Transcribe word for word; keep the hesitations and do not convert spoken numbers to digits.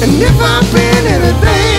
And if I've been anything